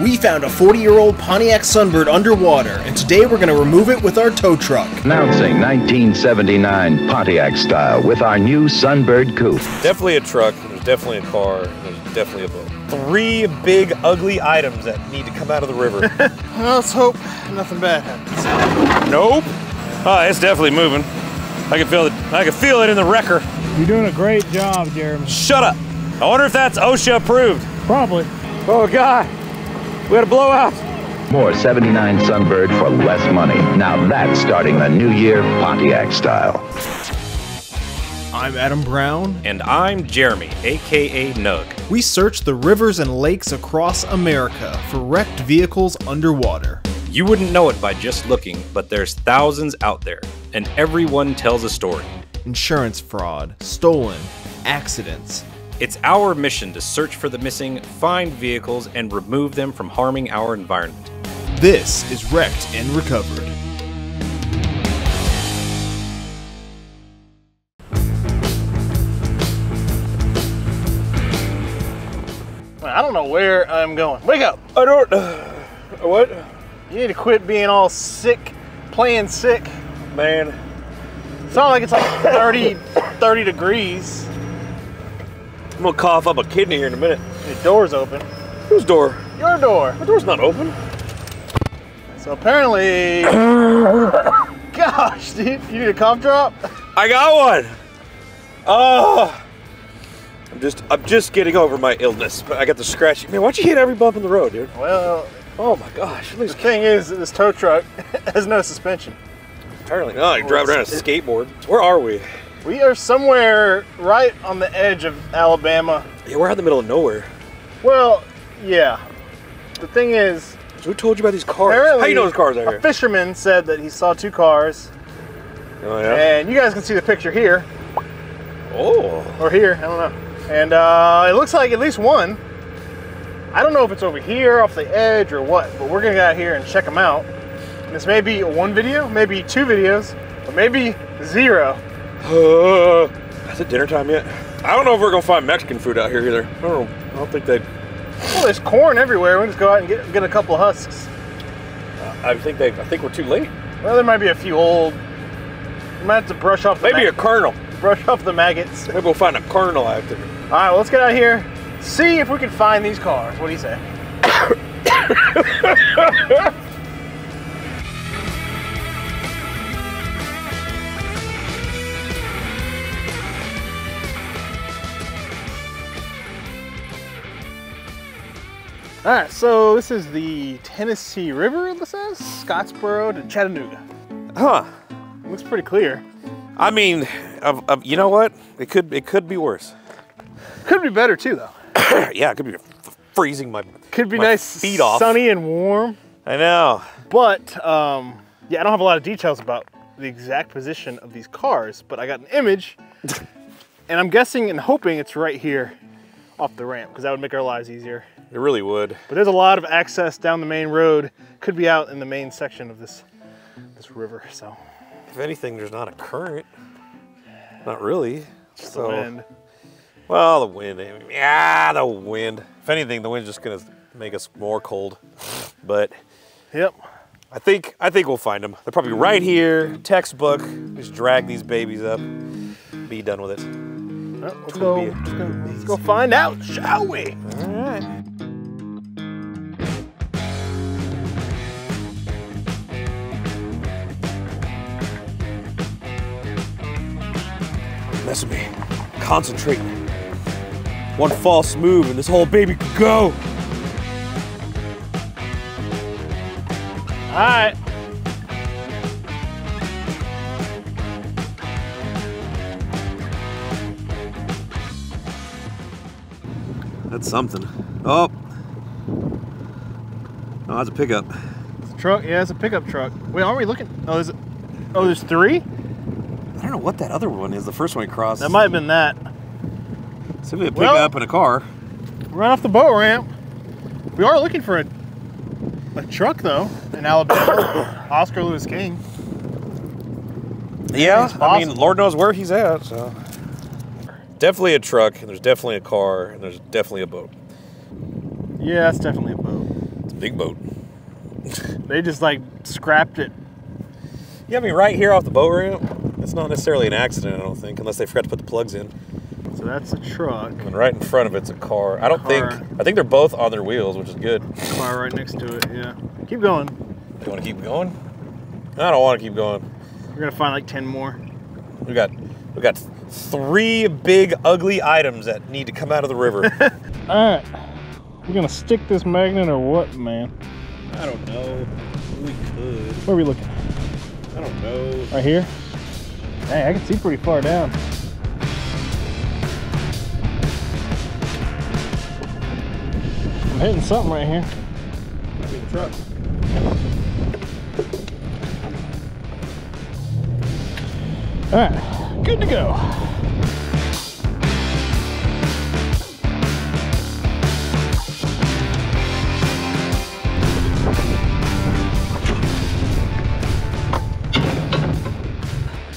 We found a 40-year-old Pontiac Sunbird underwater, and today we're going to remove it with our tow truck. Announcing 1979 Pontiac style with our new Sunbird coupe. Definitely a truck, there's definitely a car, there's definitely a boat. Three big, ugly items that need to come out of the river. Well, let's hope nothing bad happens. Nope. Oh, it's definitely moving. I can feel it in the wrecker. You're doing a great job, Jeremy. Shut up. I wonder if that's OSHA approved. Probably. Oh, God. We had a blowout. More 79 Sunbird for less money. Now that's starting the new year Pontiac style. I'm Adam Brown. And I'm Jeremy, aka NUG. We searched the rivers and lakes across America for wrecked vehicles underwater. You wouldn't know it by just looking, but there's thousands out there, and everyone tells a story. Insurance fraud, stolen, accidents. It's our mission to search for the missing, find vehicles, and remove them from harming our environment. This is Wrecked and Recovered. I don't know where I'm going. Wake up! I don't... what? You need to quit being all sick, playing sick. Man. It's not like it's like 30 degrees. I'm gonna cough up a kidney here in a minute. Your door's open. Whose door? Your door. My door's not open. So apparently, gosh, dude, you need a cough drop? I got one. Oh, I'm just getting over my illness, but I got the scratchy. Man, why'd you hit every bump in the road, dude? Well, oh my gosh. The thing is, this tow truck has no suspension. Apparently, no. You drive around a skateboard. Where are we? We are somewhere right on the edge of Alabama. Yeah, we're out in the middle of nowhere. Well, yeah. The thing is... Who told you about these cars? How do you know those cars are here? A fisherman said that he saw two cars. Oh, yeah? And you guys can see the picture here. Oh. Or here, I don't know. And it looks like at least one. I don't know if it's over here, off the edge, or what, but we're going to get out here and check them out. And this may be one video, maybe two videos, or maybe zero. Is it dinner time yet? I don't know if we're gonna find Mexican food out here either. I don't think they... Well, there's corn everywhere. We can just go out and get a couple of husks. I think we're too late. Well, there might be a few old. We might have to brush off. Maybe a kernel. Brush off the maggots. Maybe we'll find a kernel out there. All right, well, let's get out of here. See if we can find these cars. What do you say? All right, so this is the Tennessee River, it says, Scottsboro to Chattanooga. Huh. It looks pretty clear. I mean, you know what? It could be worse. Could be better too, though. Yeah, it could be freezing my Could be my nice, feet off. Sunny and warm. I know. But, yeah, I don't have a lot of details about the exact position of these cars, but I got an image, and I'm guessing and hoping it's right here off the ramp, because that would make our lives easier. It really would. But there's a lot of access down the main road. Could be out in the main section of this river, so. If anything, there's not a current. Not really. Just the wind. Well, the wind. Yeah, the wind. If anything, the wind's just gonna make us more cold. But. Yep. I think we'll find them. They're probably right here, textbook. Just drag these babies up, be done with it. Well, let's go find out, shall we? All right. Mess with me. Concentrate. One false move and this whole baby could go. All right. That's something. Oh. Oh, that's a pickup. It's a truck. Yeah, it's a pickup truck. Wait, aren't we looking? Oh, is it? Oh, there's three? I don't know what that other one is. The first one we crossed. That might have been that. It's simply a pickup and a car. Right off the boat ramp. We are looking for a truck, though, in Alabama. Oscar Lewis King. Yeah, I mean, Lord knows where he's at, so. Definitely a truck, and there's definitely a car, and there's definitely a boat. Yeah, it's definitely a boat. It's Big boat. They just like scrapped it. Yeah, I mean, right here off the boat ramp, it's not necessarily an accident, I don't think, unless they forgot to put the plugs in. So that's a truck. And right in front of it's a car. I think they're both on their wheels, which is good. Car right next to it, yeah. Keep going. You want to keep going? I don't want to keep going. We're going to find like 10 more. We got 3 big, ugly items that need to come out of the river. All right. We're going to stick this magnet or what, man? I don't know. We could. Where are we looking? I don't know. Right here? Hey, I can see pretty far down. I'm hitting something right here. Might be the truck. All right, good to go. I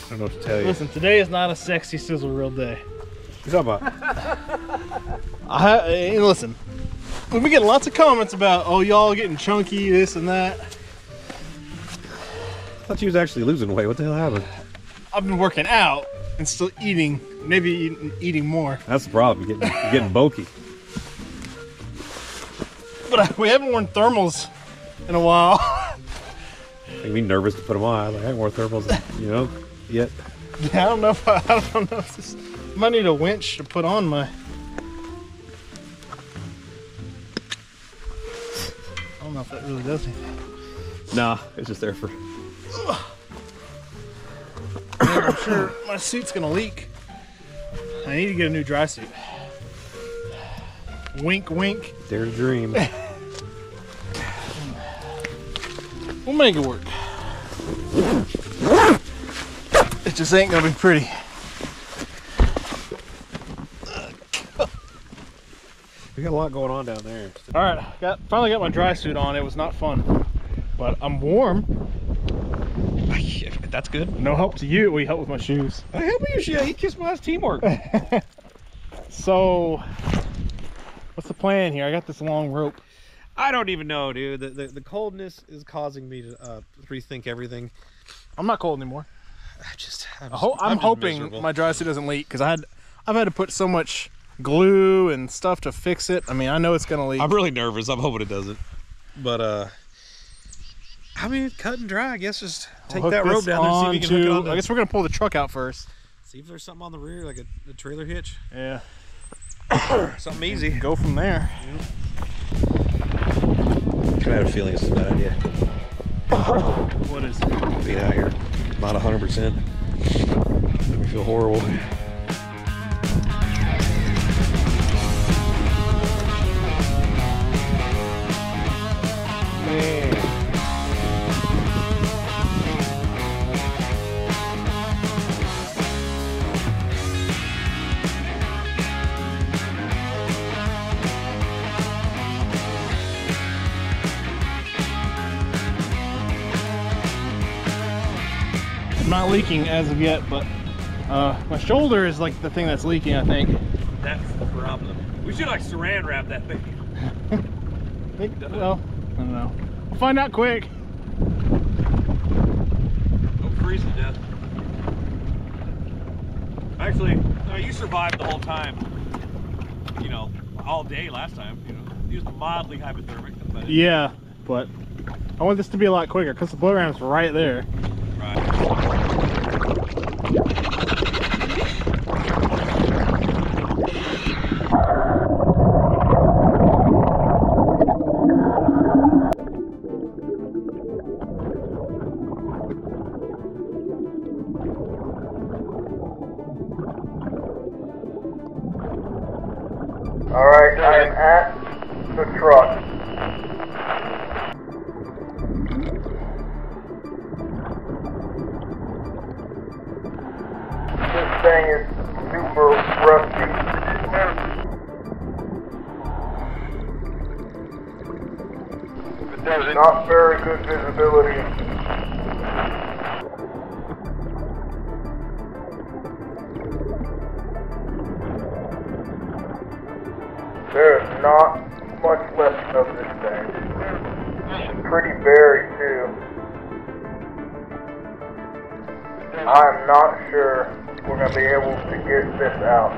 don't know what to tell you. Listen, today is not a sexy sizzle reel day. What are you talking about? Listen, we've been getting lots of comments about, oh, y'all getting chunky, this and that. I thought you was actually losing weight. What the hell happened? I've been working out and still eating, maybe eating more. That's the problem, getting bulky. But we haven't worn thermals in a while. I'd be nervous to put them on. I haven't worn thermals, you know, yet. Yeah, I don't know if this, I might need a winch to put on my, I don't know if that really does anything. Nah, it's just there for. I'm sure my suit's gonna leak. I need to get a new dry suit. Wink, wink. Dare to dream. We'll make it work. It just ain't gonna be pretty. We got a lot going on down there. All right, finally got my dry suit on. It was not fun, but I'm warm. That's good. No help to you. We help with my shoes. I help with your shoes. He kissed my ass. Teamwork. So, what's the plan here? I got this long rope. I don't even know, dude. The coldness is causing me to rethink everything. I'm not cold anymore. I'm hoping miserable. My dry suit doesn't leak because I've had to put so much glue and stuff to fix it. I mean, I know it's gonna leak. I'm really nervous. I'm hoping it doesn't. But I mean, cut and dry, I guess. Just take that rope down there and see if you can hook it on. I guess we're going to pull the truck out first. See if there's something on the rear, like a trailer hitch. Yeah. Something easy. Go from there. Yeah. I have a feeling it's a bad idea. What is it? Being out here. Not 100%. Make me feel horrible. Not leaking as of yet, but my shoulder is like the thing that's leaking, I think. That's the problem. We should like saran wrap that thing. Well, I don't know. We'll find out quick. Don't freeze to death. Actually, no, you survived the whole time. You know, all day last time. You know, you was mildly hypothermic. But yeah, but I want this to be a lot quicker because the blow ramp's right there. Right. Not very good visibility. There's not much left of this thing. It's pretty buried too. I'm not sure we're going to be able to get this out.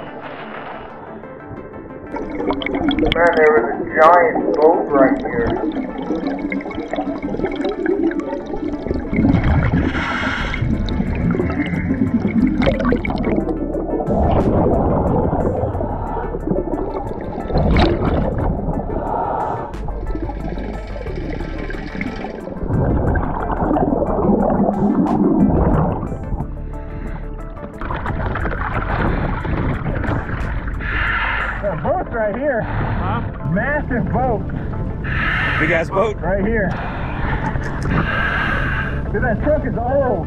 Man, there was a giant boat right here. Right here, huh? Massive boat. Big ass boat. Right here. Dude, that truck is old.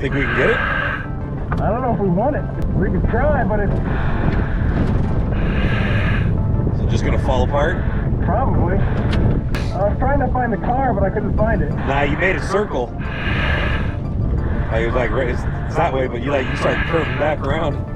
Think we can get it? I don't know if we want it. We can try, but it's. Is it just gonna fall apart? Probably. I was trying to find the car, but I couldn't find it. Nah, you made a circle. Like it was like right, it's that way, but you like you started curving back around.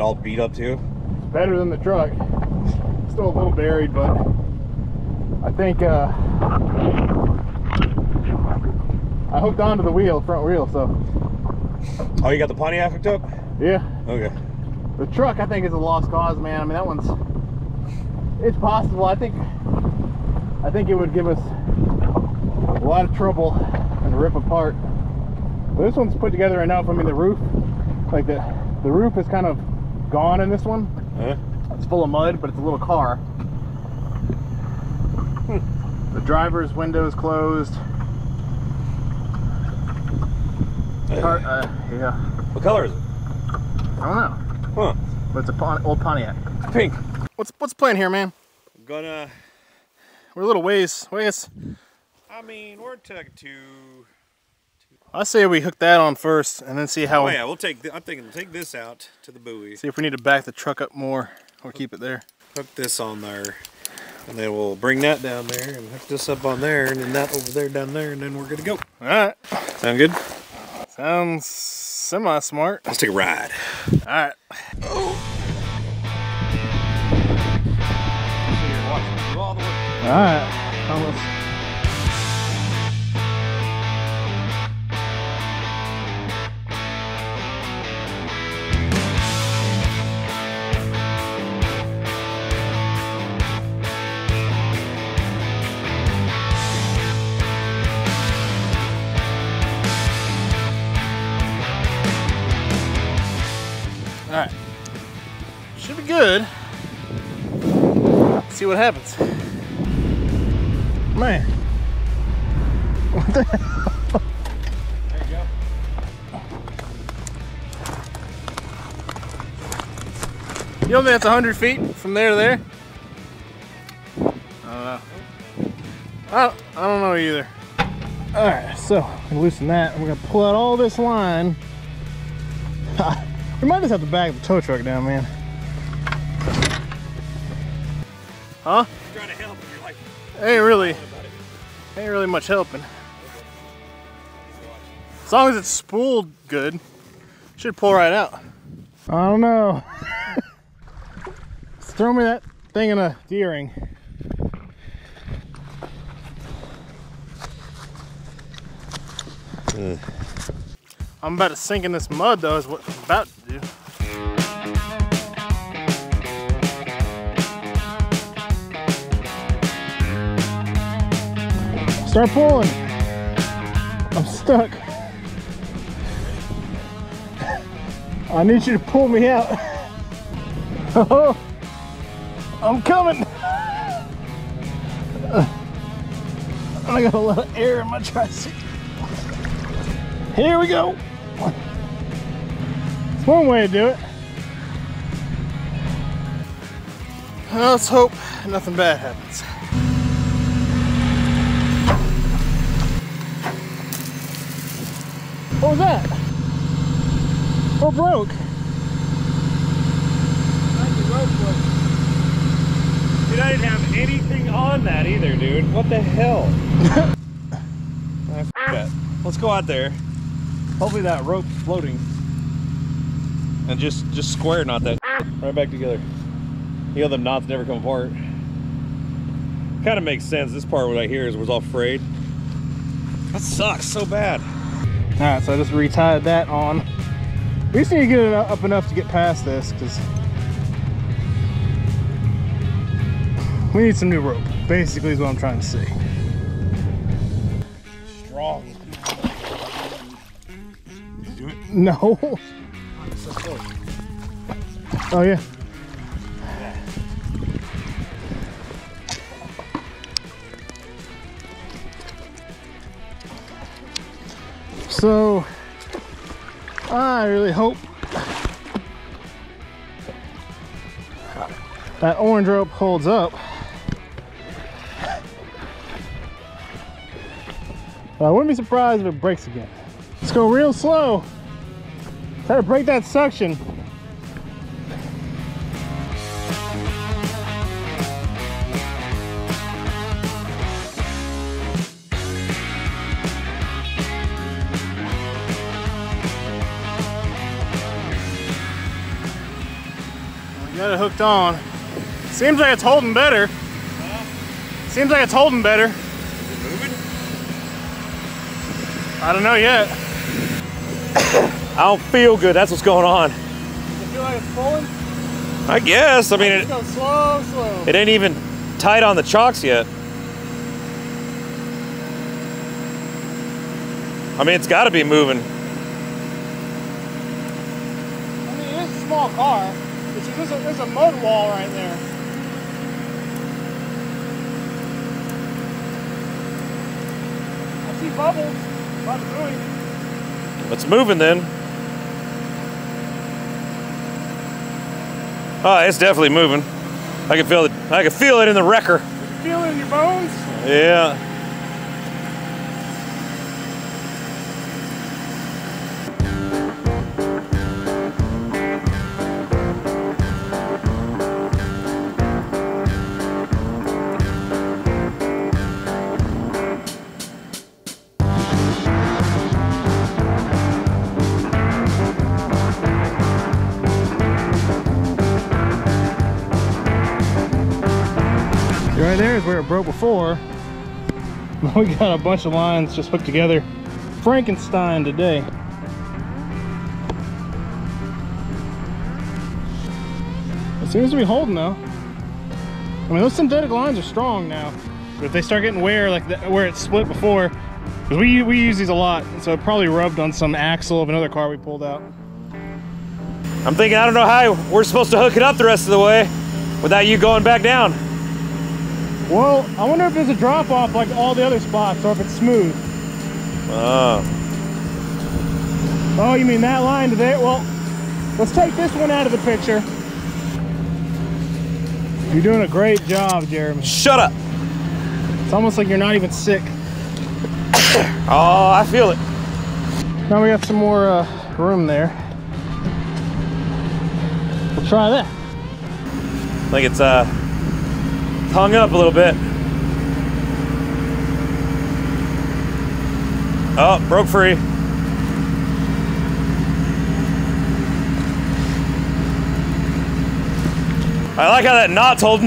All beat up too? It's better than the truck. Still a little buried, but I think I hooked onto the wheel, front wheel, so. Oh, you got the Pontiac hooked up? Yeah. Okay. The truck I think is a lost cause, man. I mean that one's it's possible. I think it would give us a lot of trouble and rip apart. But this one's put together enough. I mean the roof, like the roof is kind of gone in this one. It's full of mud, but it's a little car. The driver's windows closed. Car, yeah. What color is it? I don't know. Huh? But it's an old Pontiac. It's pink. What's the plan here, man? I'm gonna. We're a little ways. I mean, we're taking two. I say we hook that on first, and then see how. Oh yeah, we'll take. I'm thinking we'll take this out to the buoy. See if we need to back the truck up more, or keep it there. Hook this on there, and then we'll bring that down there, and hook this up on there, and then that over there down there, and then we're good to go. All right. Sound good? Sounds semi-smart. Let's take a ride. All right. Oh. All right. Almost. Good. Let's see what happens. Man. What the hell? There you go. You know that's 100 feet from there to there? I don't know either. Alright, so I'm gonna loosen that. We're gonna pull out all this line. We might just have to back the tow truck down, man. Huh? I'm trying to help, but you're like, ain't really much helping. As long as it's spooled good, it should pull right out. I don't know. Throw me that thing in a D-ring. I'm about to sink in this mud though, is what I'm about to do. Start pulling. I'm stuck. I need you to pull me out. Oh, I'm coming. I got a lot of air in my tricycle. Here we go. It's one way to do it. Well, let's hope nothing bad happens. What was that? Oh, broke. Dude, I didn't have anything on that either, dude. What the hell? Let's go out there. Hopefully that rope's floating. And just square knot that right back together. You know them knots never come apart. Kind of makes sense. This part what I hear is was all frayed. That sucks so bad. All right, so I just retied that on. We just need to get it up enough to get past this because we need some new rope. Basically, is what I'm trying to say. Strong. Did you do it? No. Oh, it's so close. Oh yeah. So, I really hope that orange rope holds up. But I wouldn't be surprised if it breaks again. Let's go real slow. Try to break that suction. Got it hooked on. Seems like it's holding better. Huh? Seems like it's holding better. Is it moving? I don't know yet. I don't feel good. That's what's going on. Does it feel like it's pulling? I guess. I mean, it goes slow, slow. It ain't even tight on the chocks yet. I mean, it's got to be moving. I mean, it's a small car. There's a mud wall right there. I see bubbles by the buoy. It's moving then. Oh, it's definitely moving. I can feel it. I can feel it in the wrecker. You can feel it in your bones? Yeah. Right there is where it broke before. We got a bunch of lines just hooked together. Frankenstein today. It seems to be holding though. I mean, those synthetic lines are strong now. But if they start getting wear like that, where it split before, because we use these a lot, so it probably rubbed on some axle of another car we pulled out. I'm thinking I don't know how we're supposed to hook it up the rest of the way without you going back down. Well, I wonder if there's a drop-off like all the other spots, or if it's smooth. Oh. Oh, you mean that line today? Well, let's take this one out of the picture. You're doing a great job, Jeremy. Shut up. It's almost like you're not even sick. Oh, I feel it. Now we got some more room there. We'll try that. I think it's hung up a little bit. Oh, broke free. I like how that knot's holding.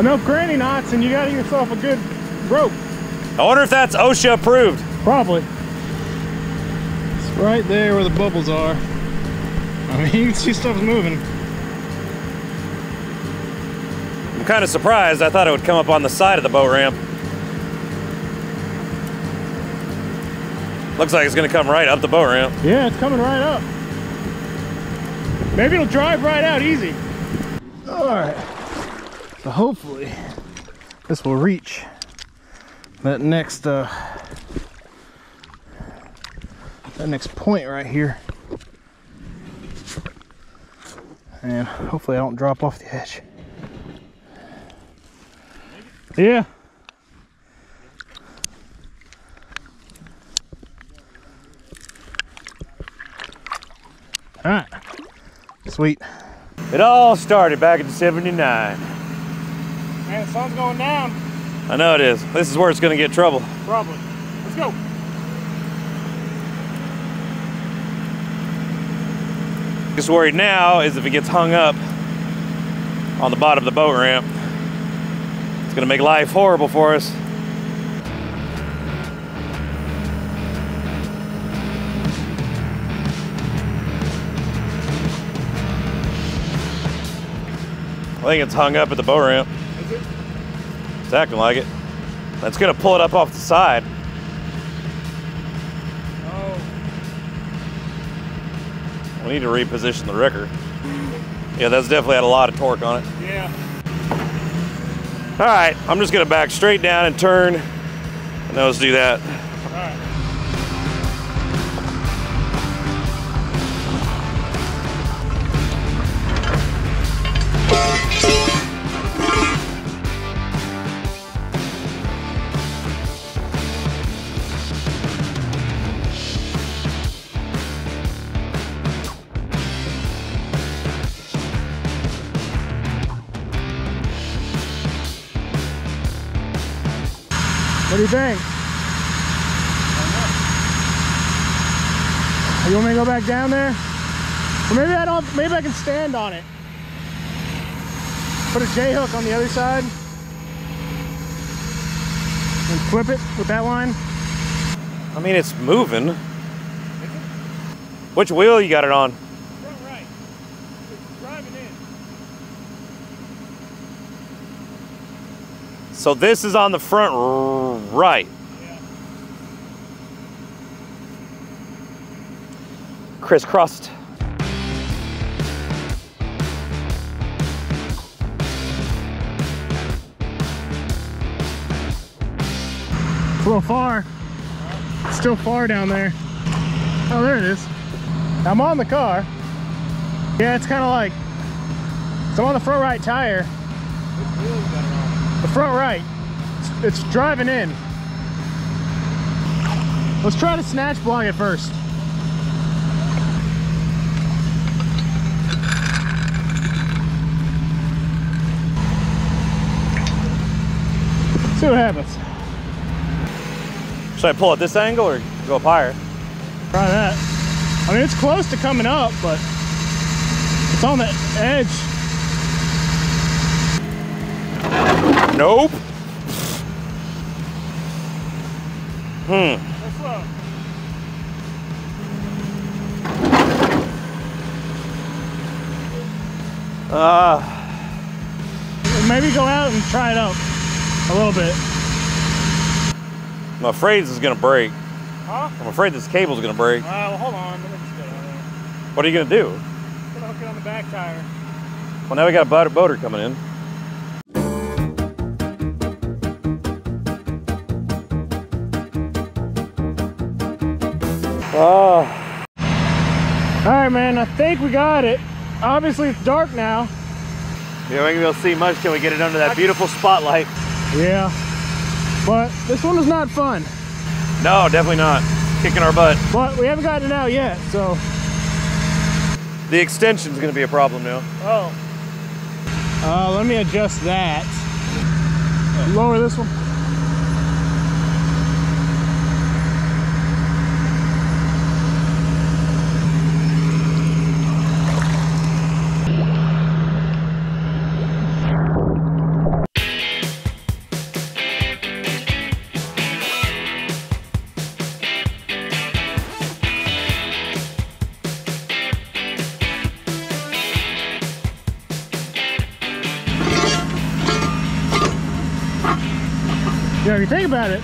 Enough granny knots and you got yourself a good rope. I wonder if that's OSHA approved. Probably. It's right there where the bubbles are. I mean, you can see stuff's moving. Kind of surprised. I thought it would come up on the side of the boat ramp. Looks like it's gonna come right up the boat ramp. Yeah, it's coming right up. Maybe it'll drive right out easy. All right, so hopefully this will reach that next point right here. And hopefully I don't drop off the edge. Yeah. All right, sweet. It all started back in '79. Man, the sun's going down. I know it is. This is where it's gonna get trouble. Probably. Let's go. Just worried now is if it gets hung up on the bottom of the boat ramp, it's gonna make life horrible for us. I think it's hung up at the boat ramp. Is it? It's acting like it. That's gonna pull it up off the side. Oh. We need to reposition the wrecker. Yeah, that's definitely had a lot of torque on it. Yeah. All right, I'm just gonna back straight down and turn. And let's do that. All right. What do you think? You want me to go back down there? Or maybe I don't. Maybe I can stand on it. Put a J hook on the other side and flip it with that line. I mean, it's moving. Which wheel you got it on? Front right. It's driving in. So this is on the front right. Yeah. Crisscrossed. A little far. It's still far down there. Oh, there it is. I'm on the car. Yeah, it's kind of like, so I'm on the front right tire. The front right. It's driving in. Let's try to snatch block it first. See what happens. Should I pull at this angle or go up higher? Try that. I mean, it's close to coming up, but it's on the edge. Nope. Hmm. Maybe go out and try it up a little bit. I'm afraid this is gonna break. Huh? I'm afraid this cable's gonna break. Well, hold on. Let me just get out of there. What are you gonna do? I'm gonna hook it on the back tire. Well, now we got a boater coming in. Oh. All right, man, I think we got it. Obviously, it's dark now. Yeah, we ain't gonna be able to see much till we get it under that beautiful spotlight. Yeah. But this one was not fun. No, definitely not. Kicking our butt. But we haven't gotten it out yet, so. The extension's gonna be a problem now. Oh. Let me adjust that. Lower this one. If you think about it,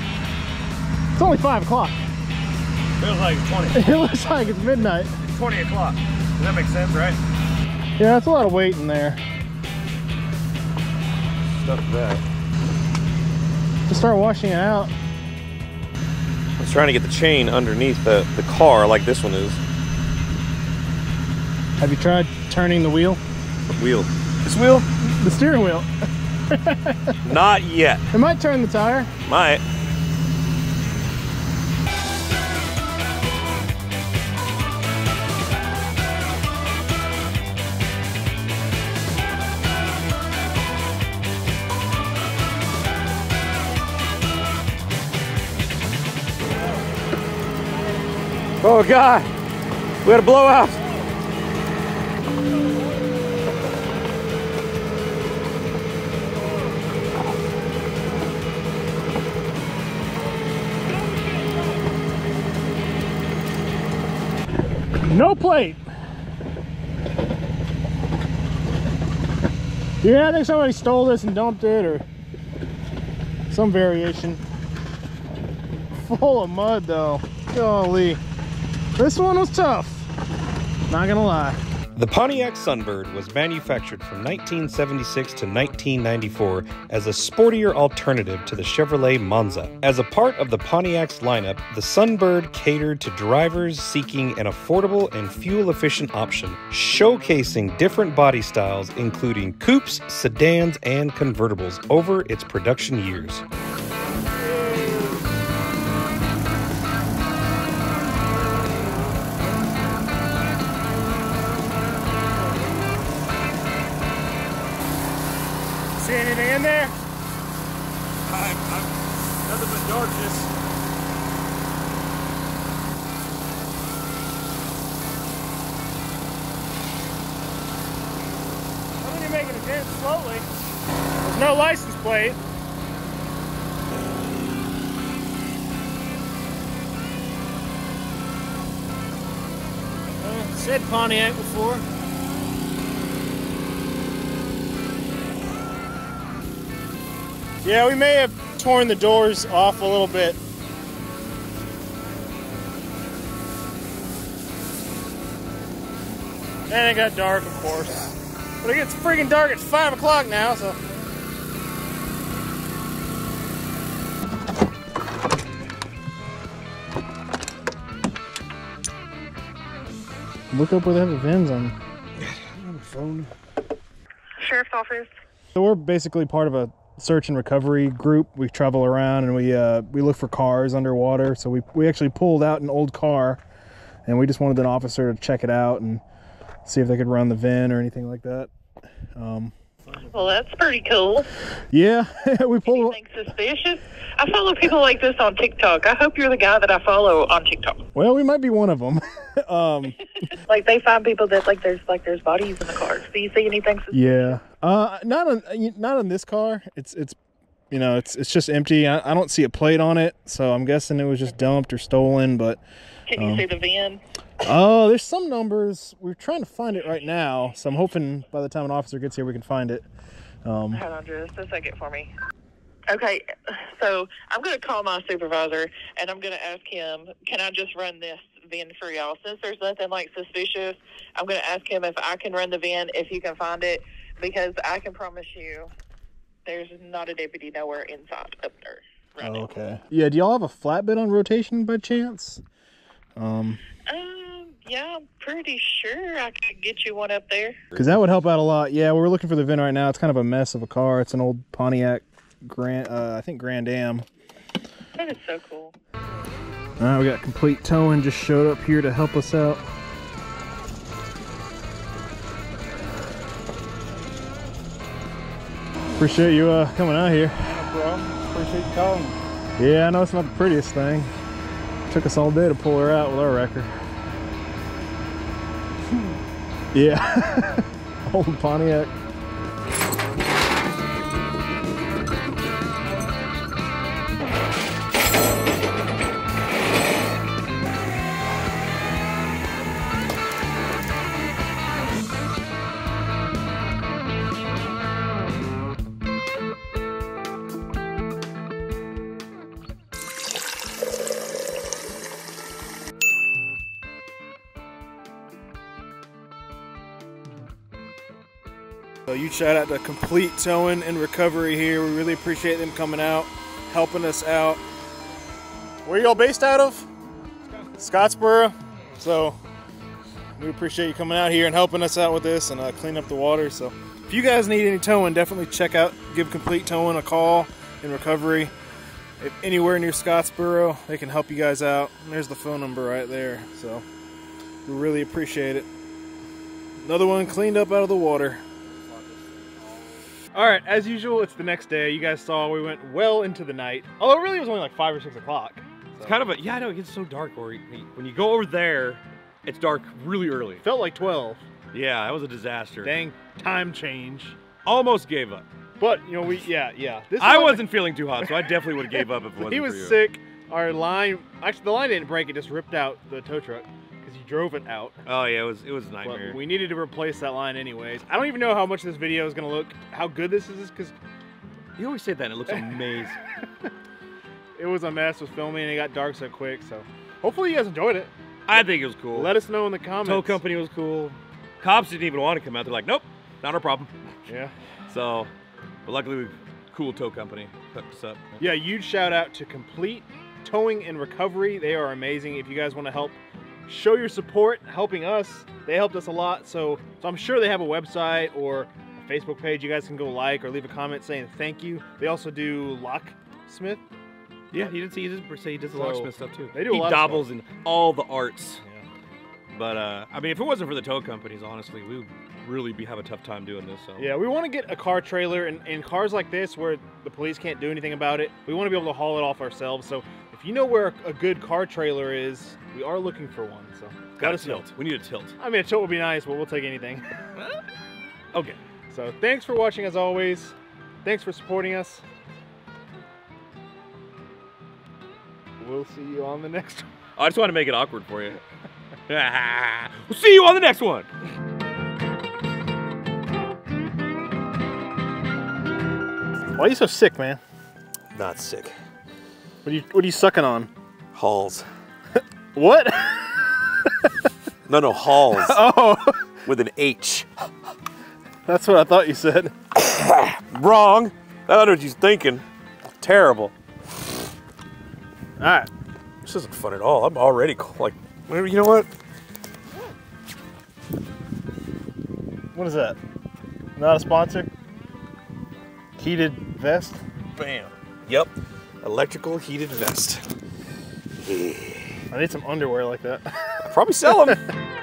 it's only 5 o'clock. Feels like 20. It looks like it's midnight. 20 o'clock. Does that make sense, right? Yeah, that's a lot of weight in there. Stuff that. Just start washing it out. I was trying to get the chain underneath the car like this one is. Have you tried turning the wheel? The wheel? This wheel? The steering wheel. Not yet. It might turn the tire. Might. Oh God, we had a blowout. No plate. Yeah, I think somebody stole this and dumped it or some variation. Full of mud though, golly. This one was tough, not gonna lie. The Pontiac Sunbird was manufactured from 1976 to 1994 as a sportier alternative to the Chevrolet Monza. As a part of the Pontiac's lineup, the Sunbird catered to drivers seeking an affordable and fuel-efficient option, showcasing different body styles, including coupes, sedans, and convertibles over its production years. Anything in there? I'm nothing but darkness. I'm gonna make it again slowly. There's no license plate. Well, said Pontiac before. Yeah, we may have torn the doors off a little bit. And it got dark, of course. But it gets freaking dark at 5 o'clock now, so. Look up where they have the VINs on. I don't have a phone. Sheriff's office. So we're basically part of a search and recovery group. We travel around and we look for cars underwater. So we actually pulled out an old car and we just wanted an officer to check it out and see if they could run the VIN or anything like that. Well, that's pretty cool. Yeah, we pulled. Anything suspicious? I follow people like this on TikTok. I hope you're the guy that I follow on TikTok. Well, we might be one of them. Like they find people that there's bodies in the cars. Do you see anything suspicious? Yeah, not on this car. It's you know it's just empty. I don't see a plate on it, so I'm guessing it was just dumped or stolen. But can you see the VIN? Oh, there's some numbers. We're trying to find it right now, so I'm hoping by the time an officer gets here, we can find it. Hold on just a second for me. Okay, so I'm going to call my supervisor, and I'm going to ask him, can I just run this VIN for y'all? Since there's nothing, like, suspicious, I'm going to ask him if I can run the VIN, if you can find it, because I can promise you there's not a deputy nowhere inside up there. Right. Oh, okay. Yeah, do y'all have a flatbed on rotation by chance? Yeah, I'm pretty sure I could get you one up there. Because that would help out a lot. Yeah, we're looking for the VIN right now. It's kind of a mess of a car. It's an old Pontiac Grand, I think Grand Am. That is so cool. All right, we got Complete Towing just showed up here to help us out. Appreciate you coming out here. No problem. Appreciate you calling. Yeah, I know it's not the prettiest thing. Took us all day to pull her out with our wrecker. Yeah, old Pontiac. So huge shout out to Complete Towing and Recovery here. We really appreciate them coming out, helping us out. Where y'all based out of? Scottsboro. So we appreciate you coming out here and helping us out with this and clean up the water. So if you guys need any towing, definitely check out, give Complete Towing a call in Recovery. If anywhere near Scottsboro, they can help you guys out. And there's the phone number right there. So we really appreciate it. Another one cleaned up out of the water. All right, as usual, it's the next day. You guys saw we went well into the night. Although it really was only like 5 or 6 o'clock. It's kind of a, yeah, I know it gets so dark. Or when you go over there, it's dark really early. Felt like 12. Yeah, that was a disaster. Dang time change. Almost gave up. But, you know, we, yeah. I wasn't feeling too hot, so I definitely would have gave up if it wasn't for you. He was sick. Our line, actually the line didn't break, it just ripped out the tow truck because you drove it out. Oh yeah, it was a nightmare. But we needed to replace that line anyways. I don't even know how much this video is going to look, how good this is, because... You always say that and it looks amazing. It was a mess with filming and it got dark so quick, so... Hopefully you guys enjoyed it. I think it was cool. Let us know in the comments. Tow company was cool. Cops didn't even want to come out. They're like, nope, not our problem. Yeah. So... But luckily, we have a cool tow company hooked us up. Yeah, huge shout out to Complete Towing and Recovery. They are amazing. If you guys want to help show your support helping us, they helped us a lot. So I'm sure they have a website or a Facebook page you guys can go like or leave a comment saying thank you. They also do locksmith. Yeah, he does the locksmith stuff too. They do a lot. He dabbles in all the arts. Yeah. But I mean, if it wasn't for the tow companies, honestly, we would really have a tough time doing this. So. Yeah, we want to get a car trailer, and cars like this where the police can't do anything about it, we want to be able to haul it off ourselves. So if you know where a good car trailer is, we are looking for one. So got a tilt. We need a tilt. I mean, a tilt would be nice, but we'll take anything. Okay. So thanks for watching as always. Thanks for supporting us. We'll see you on the next one. I just want to make it awkward for you. We'll see you on the next one. Why are you so sick, man? Not sick. What are you sucking on? Halls. What? No, Halls. Oh. With an H. That's what I thought you said. Wrong. That's what you're thinking. Terrible. All right. This isn't fun at all. I'm already like, you know what? What is that? Not a sponsor? Heated vest. Bam. Yep. Electrical heated vest. I need some underwear like that. I probably sell them.